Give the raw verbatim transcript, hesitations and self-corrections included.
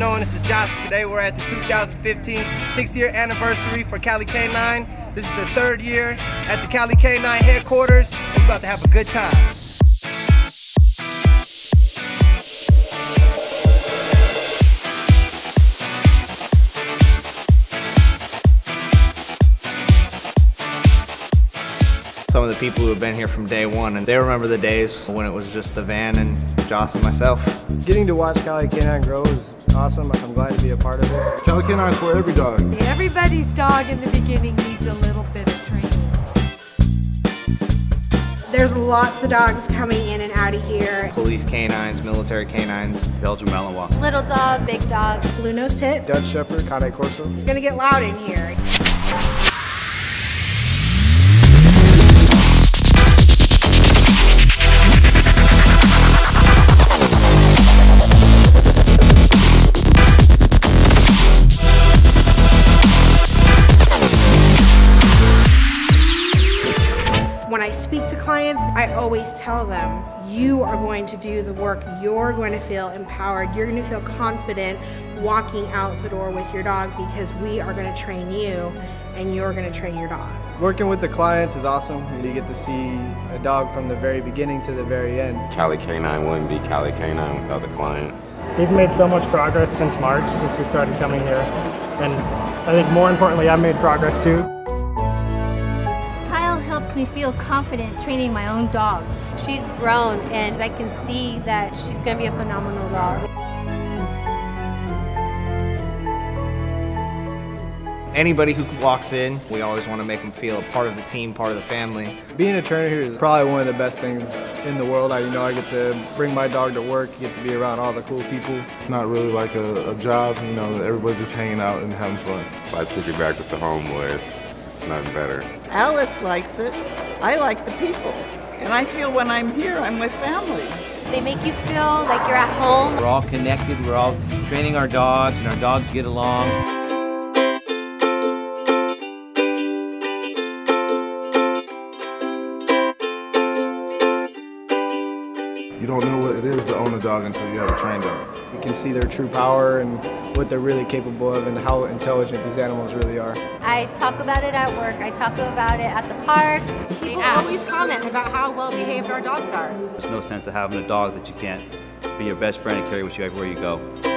K nine, this is Josh. Today we're at the two thousand fifteen sixth year anniversary for Cali K nine. This is the third year at the Cali K nine headquarters. We're about to have a good time. Some of the people who have been here from day one, and they remember the days when it was just the van and Joss and myself. Getting to watch Cali K nine grow is awesome. I'm glad to be a part of it. Cali K nine is for every dog. Everybody's dog in the beginning needs a little bit of training. There's lots of dogs coming in and out of here. Police canines, military canines, Belgian Malinois. Little dog, big dog. Blue nose pit. Dutch Shepherd, Cane Corso. It's gonna get loud in here. When I speak to clients, I always tell them, you are going to do the work, you're going to feel empowered, you're going to feel confident walking out the door with your dog because we are going to train you and you're going to train your dog. Working with the clients is awesome. You get to see a dog from the very beginning to the very end. Cali K nine wouldn't be Cali K nine without the clients. He's made so much progress since March, since we started coming here. And I think more importantly, I've made progress too. Helps me feel confident training my own dog. She's grown and I can see that she's going to be a phenomenal dog. Anybody who walks in, we always want to make them feel a part of the team, part of the family. Being a trainer here is probably one of the best things in the world. I, you know, I get to bring my dog to work, get to be around all the cool people. It's not really like a, a job, you know, everybody's just hanging out and having fun. I took it back with the homeboys. It's not better. Alice likes it. I like the people. And I feel when I'm here, I'm with family. They make you feel like you're at home. We're all connected. We're all training our dogs, and our dogs get along. You don't know what it is to own a dog until you have a trained dog. You can see their true power and what they're really capable of and how intelligent these animals really are. I talk about it at work. I talk about it at the park. People always comment about how well behaved our dogs are. There's no sense of having a dog that you can't be your best friend and carry with you everywhere you go.